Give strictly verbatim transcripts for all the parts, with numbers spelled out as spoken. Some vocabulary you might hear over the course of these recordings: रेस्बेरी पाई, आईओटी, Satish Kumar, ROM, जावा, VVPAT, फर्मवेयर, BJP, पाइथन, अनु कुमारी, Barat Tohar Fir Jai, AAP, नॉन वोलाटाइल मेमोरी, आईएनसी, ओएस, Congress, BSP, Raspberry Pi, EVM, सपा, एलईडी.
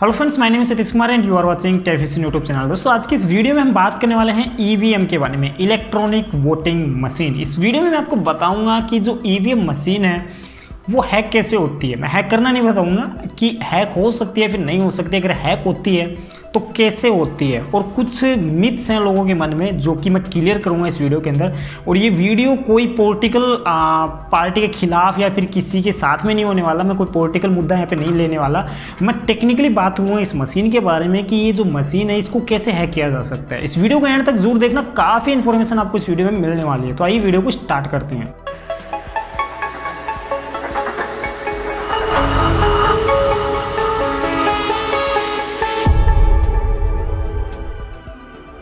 Hello friends, my name is Satish Kumar and you are watching टे vision YouTube channel. दोस्तों, आज की इस वीडियो में हम बात करने वाले हैं ईवीएम के बारे में, इलेक्ट्रॉनिक वोटिंग मशीन। इस वीडियो में मैं आपको बताऊंगा कि जो ईवीएम मशीन है वो हैक कैसे होती है। मैं हैक करना नहीं बताऊंगा कि हैक हो सकती है फिर नहीं हो सकती है, अगर हैक होती है तो कैसे होती है। और कुछ मिथ्स हैं लोगों के मन में जो कि मैं क्लियर करूंगा इस वीडियो के अंदर। और ये वीडियो कोई पॉलिटिकल पार्टी के खिलाफ या फिर किसी के साथ में नहीं होने वाला। मैं कोई पॉलिटिकल मुद्दा यहाँ पे नहीं लेने वाला। मैं टेक्निकली बात करूँगा इस मशीन के बारे में कि ये जो मशीन है इसको कैसे हैक किया जा सकता है। इस वीडियो को एंड तक जरूर देखना, काफ़ी इन्फॉर्मेशन आपको इस वीडियो में मिलने वाली है। तो आइए वीडियो को स्टार्ट करते हैं।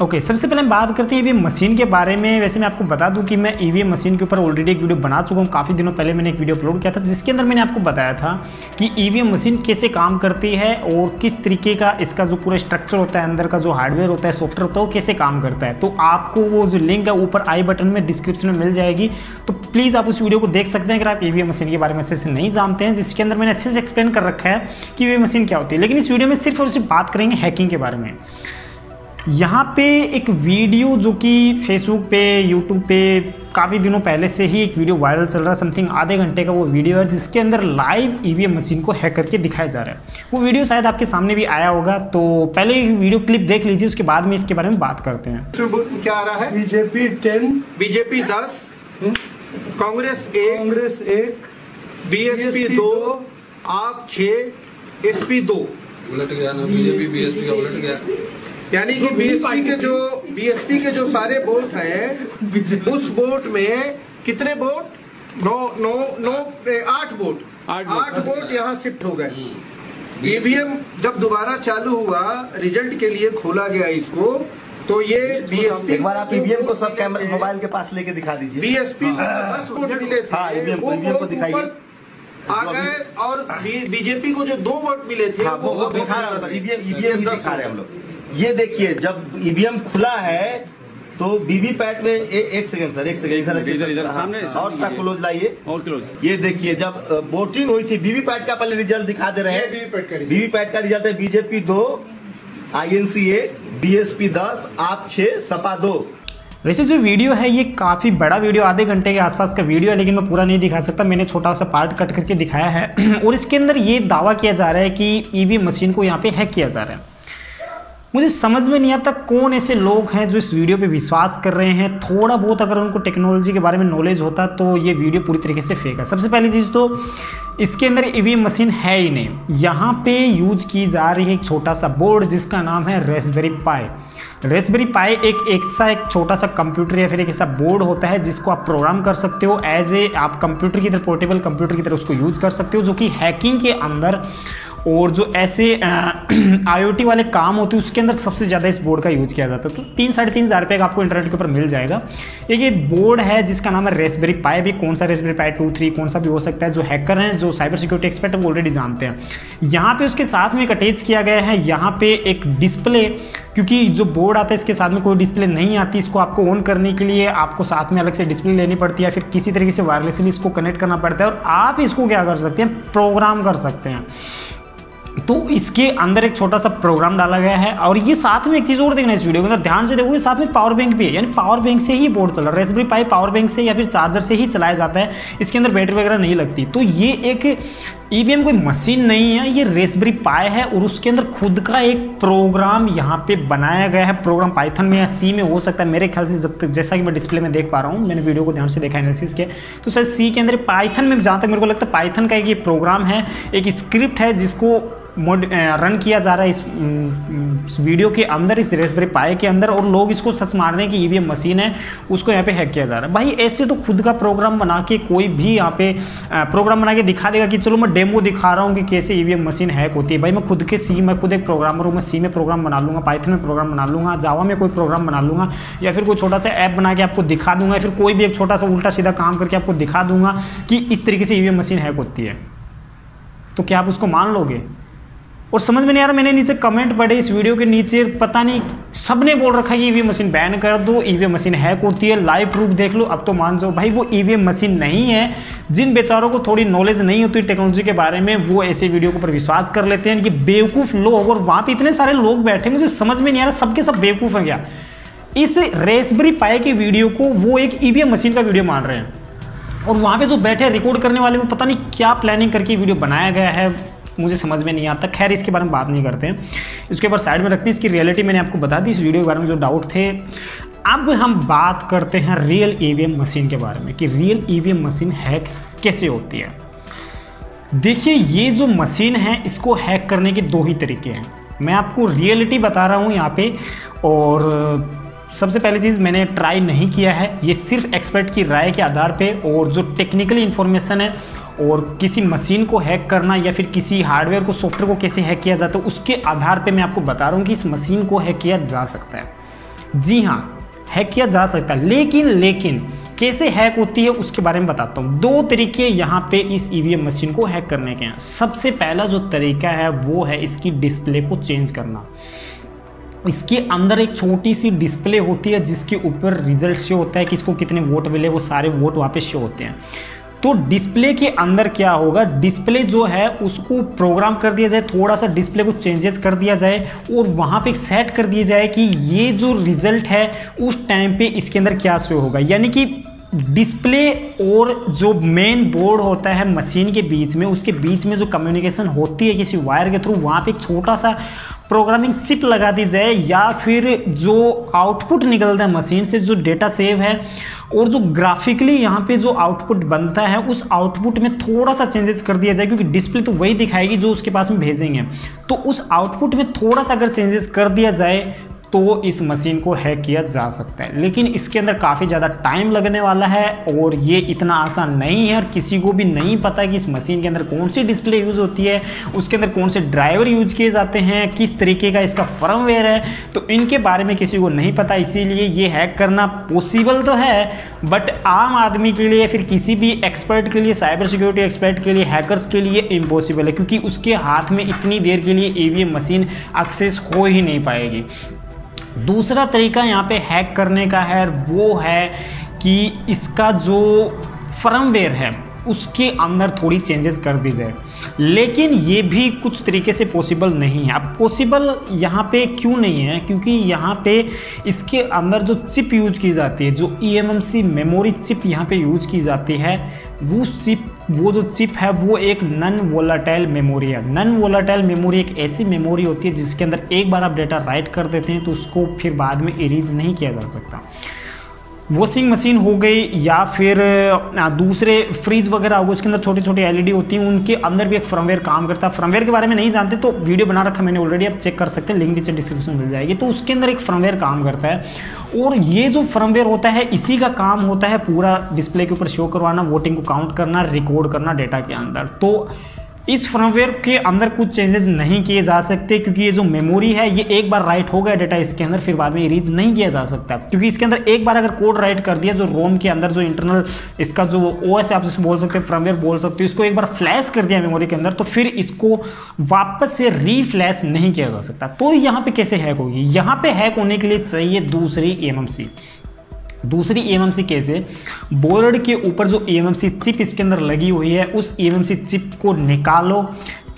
ओके okay, सबसे पहले हम बात करते हैं ईवीएम मशीन के बारे में। वैसे मैं आपको बता दूं कि मैं ईवीएम मशीन के ऊपर ऑलरेडी एक वीडियो बना चुका हूं। काफ़ी दिनों पहले मैंने एक वीडियो अपलोड किया था जिसके अंदर मैंने आपको बताया था कि ईवीएम मशीन कैसे काम करती है और किस तरीके का इसका जो पूरा स्ट्रक्चर होता है, अंदर का जो हार्डवेयर होता है, सॉफ्टवेयर होता है, वो कैसे काम करता है। तो आपको वो जो लिंक है ऊपर आई बटन में डिस्क्रिप्शन में मिल जाएगी। तो प्लीज़ आप उस वीडियो को देख सकते हैं अगर आप ईवीएम मशीन के बारे में अच्छे से नहीं जानते हैं, जिसके अंदर मैंने अच्छे से एक्सप्लेन कर रखा है कि ईवीएम मशीन क्या होती है। लेकिन इस वीडियो में सिर्फ और सिर्फ बात करेंगे हैकिंग के बारे में। यहाँ पे एक वीडियो जो कि फेसबुक पे, यूट्यूब पे काफ़ी दिनों पहले से ही एक वीडियो वायरल चल रहा है, समथिंग आधे घंटे का वो वीडियो है जिसके अंदर लाइव ईवीएम मशीन को हैक करके दिखाया जा रहा है। वो वीडियो शायद आपके सामने भी आया होगा, तो पहले वीडियो क्लिप देख लीजिए, उसके बाद में इसके बारे में बात करते हैं। क्या आ रहा है? बीजेपी टेन, बीजेपी दस, कांग्रेस एक, कांग्रेस एक, बीएसपी दो, आप छः, एस पी दो। उलट गया ना, बीजेपी बीएसपी का उलट गया। यानी कि बीएसपी के जो बीएसपी के जो सारे वोट हैं उस वोट में कितने वोट? नौ नौ नौ आठ वोट आठ वोट यहाँ शिफ्ट हो गए। ईवीएम जब दोबारा चालू हुआ, रिजल्ट के लिए खोला गया इसको, तो ये बीएसपी, एक बार आप ईवीएम को सब कैमरे मोबाइल के पास लेके दिखा दीजिए। बीएसपी को दस वोट मिले थे, वो दिखाइए आ गए, और बीजेपी को जो दो वोट मिले थे वो दिखा रहा था। ईवीएम दिखा रहे हम लोग, ये देखिए। जब ईवीएम खुला है तो वीवीपैट में ए, एक सेकंड सर, एक सेकंड इधर इधर सामने और क्लोज लाइए और क्लोज। ये देखिए, जब वोटिंग हुई थी वीवीपैट का पहले रिजल्ट दिखा दे रहे हैं। वीवीपैट का रिजल्ट है बीजेपी दो, आईएनसी एक, बीएसपी दस, आप छह, सपा दो। वैसे जो वीडियो है ये काफ़ी बड़ा वीडियो, आधे घंटे के आसपास का वीडियो है, लेकिन मैं पूरा नहीं दिखा सकता। मैंने छोटा सा पार्ट कट करके दिखाया है। और इसके अंदर ये दावा किया जा रहा है कि ईवीएम मशीन को यहाँ पे हैक किया जा रहा है। मुझे समझ में नहीं आता कौन ऐसे लोग हैं जो इस वीडियो पे विश्वास कर रहे हैं। थोड़ा बहुत अगर उनको टेक्नोलॉजी के बारे में नॉलेज होता तो ये वीडियो पूरी तरीके से फेक है। सबसे पहली चीज़ तो इसके अंदर ईवीएम मशीन है ही नहीं। यहाँ पे यूज की जा रही है एक छोटा सा बोर्ड जिसका नाम है रेस्बेरी पाई। रेस्बेरी पाई एक ऐसा एक छोटा सा कंप्यूटर या फिर एक ऐसा बोर्ड होता है जिसको आप प्रोग्राम कर सकते हो एज ए, आप कंप्यूटर की तरह, पोर्टेबल कंप्यूटर की तरह उसको यूज़ कर सकते हो, जो कि हैकिंग के अंदर और जो ऐसे आईओटी वाले काम होते हैं उसके अंदर सबसे ज़्यादा इस बोर्ड का यूज़ किया जाता है। तो तीन साढ़े तीन हज़ार रुपये का आपको इंटरनेट के ऊपर मिल जाएगा। एक ये बोर्ड है जिसका नाम है रेस्बेरी पाई। भी कौन सा रेस्बेरी पाई टू थ्री कौन सा भी हो सकता है, जो हैकर हैं, जो साइबर सिक्योरिटी एक्सपर्ट है वो ऑलरेडी जानते हैं। यहाँ पर उसके साथ में एक अटैच किया गया है यहाँ पर एक डिस्प्ले, क्योंकि जो बोर्ड आता है इसके साथ में कोई डिस्प्ले नहीं आती। इसको आपको ऑन करने के लिए आपको साथ में अलग से डिस्प्ले लेनी पड़ती है, फिर किसी तरीके से वायरलेसली इसको कनेक्ट करना पड़ता है। और आप इसको क्या कर सकते हैं, प्रोग्राम कर सकते हैं। तो इसके अंदर एक छोटा सा प्रोग्राम डाला गया है। और ये साथ में एक चीज़ और देखना इस वीडियो के अंदर, ध्यान से देखोगे, साथ में पावर बैंक भी है। यानी पावर बैंक से ही बोर्ड चल रहा है। रेस्बेरी पाई पावर बैंक से या फिर चार्जर से ही चलाया जाता है, इसके अंदर बैटरी वगैरह नहीं लगती। तो ये एक ईवीएम कोई मशीन नहीं है, ये रेस्बेरी पाई है और उसके अंदर खुद का एक प्रोग्राम यहाँ पे बनाया गया है। प्रोग्राम पाइथन में या सी में हो सकता है मेरे ख्याल से, जब तक जैसा कि मैं डिस्प्ले में देख पा रहा हूँ, मैंने वीडियो को ध्यान से देखा एनालिसिस के, तो शायद सी के अंदर पाइथन में, जहाँ तक मेरे को लगता है पाइथन का एक ये प्रोग्राम है, एक स्क्रिप्ट है जिसको मोड रन किया जा रहा है इस, इस वीडियो के अंदर, इस रेस्बेरी पाई के अंदर। और लोग इसको सच मारने की ईवीएम मशीन है उसको यहाँ पे हैक किया जा रहा है। भाई ऐसे तो खुद का प्रोग्राम बना के कोई भी यहाँ पे प्रोग्राम बना के दिखा देगा कि चलो मैं डेमो दिखा रहा हूँ कि कैसे ईवीएम मशीन हैक होती है। भाई मैं खुद के सी मैं खुद एक प्रोग्रामर हूँ, मैं सी में प्रोग्राम बना लूँगा, पाइथन में प्रोग्राम बना लूँगा, जावा में कोई प्रोग्राम बना लूँगा, या फिर कोई छोटा सा ऐप बना के आपको दिखा दूंगा, या फिर कोई भी एक छोटा सा उल्टा सीधा काम करके आपको दिखा दूंगा कि इस तरीके से ईवीएम मशीन हैक होती है। तो क्या आप उसको मान लोगे? और समझ में नहीं आ रहा, मैंने नीचे कमेंट पढ़े इस वीडियो के नीचे, पता नहीं सबने बोल रखा है कि ईवीएम मशीन बैन कर दो, ईवीएम मशीन हैक होती है, लाइव प्रूफ देख लो। अब तो मान जाओ भाई वो ईवीएम मशीन नहीं है। जिन बेचारों को थोड़ी नॉलेज नहीं होती टेक्नोलॉजी के बारे में वो ऐसे वीडियो के ऊपर विश्वास कर लेते हैं। ये बेवकूफ़ लोग, और वहाँ पे इतने सारे लोग बैठे, मुझे समझ में नहीं आ रहा सबके सब बेवकूफ़ हैं क्या। इस रेस्बेरी पाई के वीडियो को वो एक ईवीएम मशीन का वीडियो मान रहे हैं, और वहाँ पे जो बैठे रिकॉर्ड करने वाले में पता नहीं क्या प्लानिंग करके वीडियो बनाया गया है, मुझे समझ में नहीं आता। खैर इसके बारे में बात नहीं करते हैं, इसके ऊपर साइड में रखते हैं। इसकी रियलिटी मैंने आपको बता दी, इस वीडियो के बारे में जो डाउट थे। अब हम बात करते हैं रियल ईवीएम मशीन के बारे में कि रियल ईवीएम मशीन हैक कैसे होती है। देखिए ये जो मशीन है इसको हैक करने के दो ही तरीके हैं, मैं आपको रियलिटी बता रहा हूँ यहाँ पे। और सबसे पहली चीज़ मैंने ट्राई नहीं किया है, ये सिर्फ एक्सपर्ट की राय के आधार पे और जो टेक्निकली इन्फॉर्मेशन है, और किसी मशीन को हैक करना या फिर किसी हार्डवेयर को, सॉफ्टवेयर को कैसे हैक किया जाता है उसके आधार पे मैं आपको बता रहा हूँ कि इस मशीन को हैक किया जा सकता है। जी हाँ, हैक किया जा सकता है, लेकिन लेकिन कैसे हैक होती है उसके बारे में बताता हूँ। दो तरीके यहाँ पे इस ईवीएम मशीन को हैक करने के हैं। सबसे पहला जो तरीका है वो है इसकी डिस्प्ले को चेंज करना। इसके अंदर एक छोटी सी डिस्प्ले होती है जिसके ऊपर रिजल्ट शो होता है कि इसको कितने वोट मिले, वो सारे वोट वहाँ पे शो होते हैं। तो डिस्प्ले के अंदर क्या होगा, डिस्प्ले जो है उसको प्रोग्राम कर दिया जाए, थोड़ा सा डिस्प्ले को चेंजेस कर दिया जाए, और वहाँ पे सेट कर दिया जाए कि ये जो रिजल्ट है उस टाइम पे इसके अंदर क्या शो होगा। यानी कि डिस्प्ले और जो मेन बोर्ड होता है मशीन के बीच में, उसके बीच में जो कम्युनिकेशन होती है किसी वायर के थ्रू, वहाँ पे एक छोटा सा प्रोग्रामिंग चिप लगा दी जाए, या फिर जो आउटपुट निकलता है मशीन से, जो डेटा सेव है और जो ग्राफिकली यहाँ पे जो आउटपुट बनता है उस आउटपुट में थोड़ा सा चेंजेस कर दिया जाए, क्योंकि डिस्प्ले तो वही दिखाएगी जो उसके पास में भेजेंगे। तो उस आउटपुट में थोड़ा सा अगर चेंजेस कर दिया जाए तो इस मशीन को हैक किया जा सकता है। लेकिन इसके अंदर काफ़ी ज़्यादा टाइम लगने वाला है, और ये इतना आसान नहीं है, और किसी को भी नहीं पता कि इस मशीन के अंदर कौन सी डिस्प्ले यूज़ होती है, उसके अंदर कौन से ड्राइवर यूज किए जाते हैं, किस तरीके का इसका फर्मवेयर है, तो इनके बारे में किसी को नहीं पता। इसीलिए ये हैक करना पॉसिबल तो है, बट आम आदमी के लिए, फिर किसी भी एक्सपर्ट के लिए, साइबर सिक्योरिटी एक्सपर्ट के लिए, हैकर्स के लिए इम्पॉसिबल है, क्योंकि उसके हाथ में इतनी देर के लिए ईवीएम मशीन एक्सेस हो ही नहीं पाएगी। दूसरा तरीका यहाँ पे हैक करने का है, वो है कि इसका जो फर्मवेयर है उसके अंदर थोड़ी चेंजेस कर दी जाए, लेकिन ये भी कुछ तरीके से पॉसिबल नहीं है। अब पॉसिबल यहाँ पे क्यों नहीं है, क्योंकि यहाँ पे इसके अंदर जो चिप यूज की जाती है, जो E M M C memory chip यहाँ पे यूज की जाती है, वो चिप वो जो चिप है वो एक नॉन वोलाटाइल मेमोरी है। नॉन वोलाटाइल मेमोरी एक ऐसी मेमोरी होती है जिसके अंदर एक बार आप डेटा राइट कर देते हैं तो उसको फिर बाद में इरेज नहीं किया जा सकता। वॉशिंग मशीन हो गई या फिर दूसरे फ्रिज वगैरह हो गए, उसके अंदर छोटी छोटी एलईडी होती हैं, उनके अंदर भी एक फर्मवेयर काम करता है। फर्मवेयर के बारे में नहीं जानते तो वीडियो बना रखा मैंने ऑलरेडी, आप चेक कर सकते हैं, लिंक नीचे डिस्क्रिप्शन मिल जाएगी। तो उसके अंदर एक फर्मवेयर काम करता है, और ये जो फर्मवेयर होता है इसी का काम होता है पूरा डिस्प्ले के ऊपर शो करवाना, वोटिंग को काउंट करना, रिकॉर्ड करना डेटा के अंदर। तो इस फर्मवेयर के अंदर कुछ चेंजेस नहीं किए जा सकते, क्योंकि ये जो मेमोरी है ये एक बार राइट हो गया डेटा इसके अंदर, फिर बाद में इरेज नहीं किया जा सकता, क्योंकि इसके अंदर एक बार अगर कोड राइट कर दिया, जो रोम के अंदर जो इंटरनल इसका जो ओएस है आप जिसको बोल सकते हैं, फर्मवेयर बोल सकते हो, इसको एक बार फ्लैश कर दिया मेमोरी के अंदर तो फिर इसको वापस से रीफ्लैश नहीं किया जा सकता। तो यहाँ पर कैसे हैक होगी, यहाँ पर हैक होने के लिए चाहिए दूसरी ई एम एम सी। दूसरी ई एम एम सी कैसे, बोर्ड के ऊपर जो E M M C chip इसके अंदर लगी हुई है उस E M M C chip को निकालो,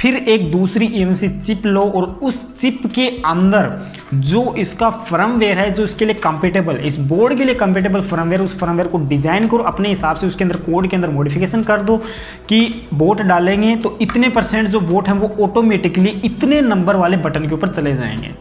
फिर एक दूसरी E M M C chip लो, और उस चिप के अंदर जो इसका फर्मवेयर है, जो इसके लिए कंपेटेबल, इस बोर्ड के लिए कंपेटेबल फर्मवेयर, उस फर्मवेयर को डिज़ाइन करो अपने हिसाब से, उसके अंदर कोड के अंदर मॉडिफिकेशन कर दो कि बोट डालेंगे तो इतने परसेंट जो बोट हैं वो ऑटोमेटिकली इतने नंबर वाले बटन के ऊपर चले जाएंगे।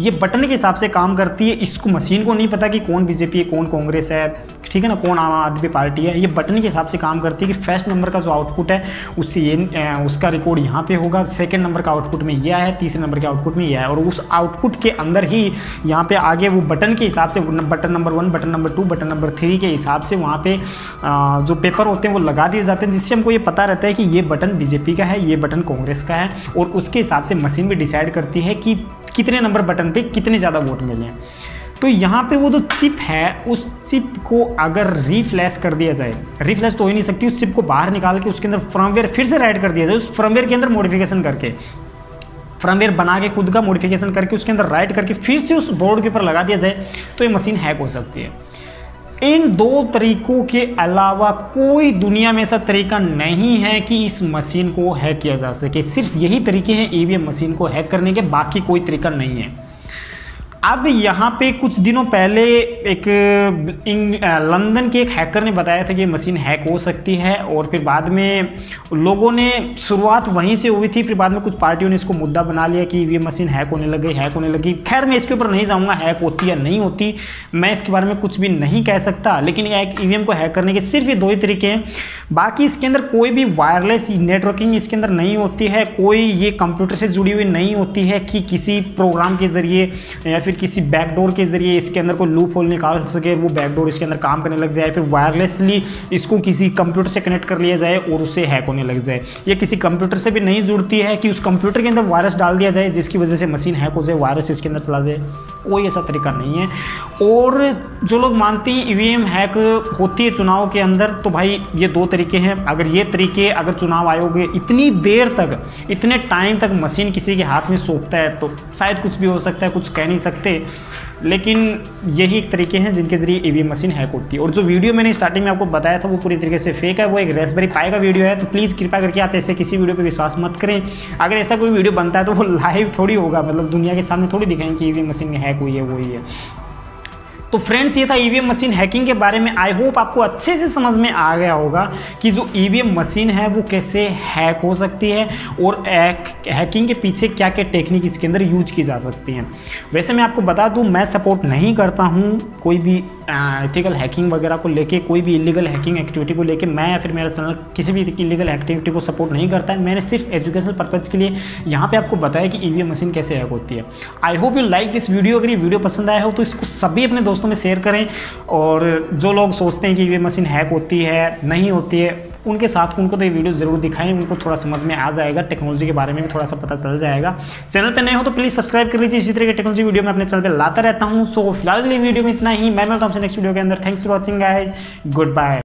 ये बटन के हिसाब से काम करती है, इसको मशीन को नहीं पता कि कौन बीजेपी है, कौन कांग्रेस है, ठीक है ना, कौन आम आदमी पार्टी है। ये बटन के हिसाब से काम करती है कि फर्स्ट नंबर का जो आउटपुट है उससे ये उसका रिकॉर्ड यहाँ पे होगा, सेकंड नंबर का आउटपुट में यह है, तीसरे नंबर के आउटपुट में यह है, और उस आउटपुट के अंदर ही यहाँ पे आगे वो बटन के हिसाब से, button number one, button number two, button number three के हिसाब से वहाँ पे जो पेपर होते हैं वो लगा दिए जाते हैं, जिससे हमको ये पता रहता है कि ये बटन बीजेपी का है, ये बटन कांग्रेस का है, और उसके हिसाब से मशीन भी डिसाइड करती है कि कितने नंबर बटन पे कितने ज़्यादा वोट मिले। तो यहाँ पे वो जो चिप है उस चिप को अगर रीफ्लैश कर दिया जाए, रीफ्लैश तो हो ही नहीं सकती, उस चिप को बाहर निकाल के उसके अंदर फर्मवेयर फिर से राइट कर दिया जाए, उस फर्मवेयर के अंदर मॉडिफिकेशन करके, फर्मवेयर बना के खुद का मॉडिफिकेशन करके उसके अंदर राइट करके फिर से उस बोर्ड के ऊपर लगा दिया जाए तो ये मशीन हैक हो सकती है। इन दो तरीकों के अलावा कोई दुनिया में ऐसा तरीका नहीं है कि इस मशीन को हैक किया जा सके। सिर्फ यही तरीके हैं ईवीएम मशीन को हैक करने के, बाकी कोई तरीका नहीं है। अब यहाँ पे कुछ दिनों पहले एक लंदन के एक हैकर ने बताया था कि मशीन हैक हो सकती है, और फिर बाद में लोगों ने शुरुआत वहीं से हुई थी, फिर बाद में कुछ पार्टियों ने इसको मुद्दा बना लिया कि ये मशीन हैक होने लगी हैक होने लगी। खैर मैं इसके ऊपर नहीं जाऊँगा हैक होती या नहीं होती, मैं इसके बारे में कुछ भी नहीं कह सकता। लेकिन ई वी एम को हैक करने के सिर्फ ये दो ही तरीके हैं, बाकी इसके अंदर कोई भी वायरलेस नेटवर्किंग इसके अंदर नहीं होती है, कोई ये कंप्यूटर से जुड़ी हुई नहीं होती है कि किसी प्रोग्राम के ज़रिए या फिर किसी बैकडोर के जरिए इसके अंदर कोई लूप होल निकाल सके, वो बैकडोर इसके अंदर काम करने लग जाए, फिर वायरलेसली इसको किसी कंप्यूटर से कनेक्ट कर लिया जाए और उससे हैक होने लग जाए। ये किसी कंप्यूटर से भी नहीं जुड़ती है कि उस कंप्यूटर के अंदर वायरस डाल दिया जाए जिसकी वजह से मशीन हैक हो जाए, वायरस इसके अंदर चला जाए, कोई ऐसा तरीका नहीं है। और जो लोग मानते हैं ईवीएम हैक होती है चुनाव के अंदर, तो भाई ये दो तरीके हैं। अगर ये तरीके अगर चुनाव आयोग इतनी देर तक इतने टाइम तक मशीन किसी के हाथ में सौंपता है तो शायद कुछ भी हो सकता है, कुछ कह नहीं सकते। लेकिन यही एक तरीके हैं जिनके जरिए ईवीएम मशीन हैक होती है। और जो वीडियो मैंने स्टार्टिंग में आपको बताया था वो पूरी तरीके से फेक है, वो एक रास्पबेरी पाई का वीडियो है। तो प्लीज़ कृपया करके आप ऐसे किसी वीडियो पर विश्वास मत करें। अगर ऐसा कोई वीडियो बनता है तो वो लाइव थोड़ी होगा, मतलब दुनिया के सामने थोड़ी दिखाएंगे कि ईवीएम मशीन में हैक हुई है वो ही है। तो फ्रेंड्स ये था ईवीएम मशीन हैकिंग के बारे में। आई होप आपको अच्छे से समझ में आ गया होगा कि जो ईवीएम मशीन है वो कैसे हैक हो सकती है और हैकिंग के पीछे क्या क्या टेक्निक इसके अंदर यूज की जा सकती हैं। वैसे मैं आपको बता दूं मैं सपोर्ट नहीं करता हूं कोई भी एथिकल हैकिंग वगैरह को लेके, कोई भी इलीगल हैकिंग एक्टिविटी को लेके। मैं या फिर मेरा चैनल किसी भी इलीगल एक्टिविटी को सपोर्ट नहीं करता है। मैंने सिर्फ एजुकेशनल पर्पज़ के लिए यहाँ पर आपको बताया कि ईवीएम मशीन कैसे हैक होती है। I hope you like this video. अगर ये वीडियो पसंद आया हो तो इसको सभी अपने दोस्तों में शेयर करें, और जो लोग सोचते हैं कि ये मशीन हैक होती है नहीं होती है उनके साथ उनको तो ये वीडियो ज़रूर दिखाएं, उनको थोड़ा समझ में आ जाएगा, टेक्नोलॉजी के बारे में भी थोड़ा सा पता चल जाएगा। चैनल पे नए हो तो प्लीज़ सब्सक्राइब कर लीजिए, इसी तरह के टेक्नोलॉजी वीडियो मैं अपने चैनल पे लाता रहता हूँ। सो फिलहाल के लिए वीडियो में इतना ही, मैं मिलता हूँ आपसे नेक्स्ट वीडियो के अंदर। Thanks for watching guys, good bye.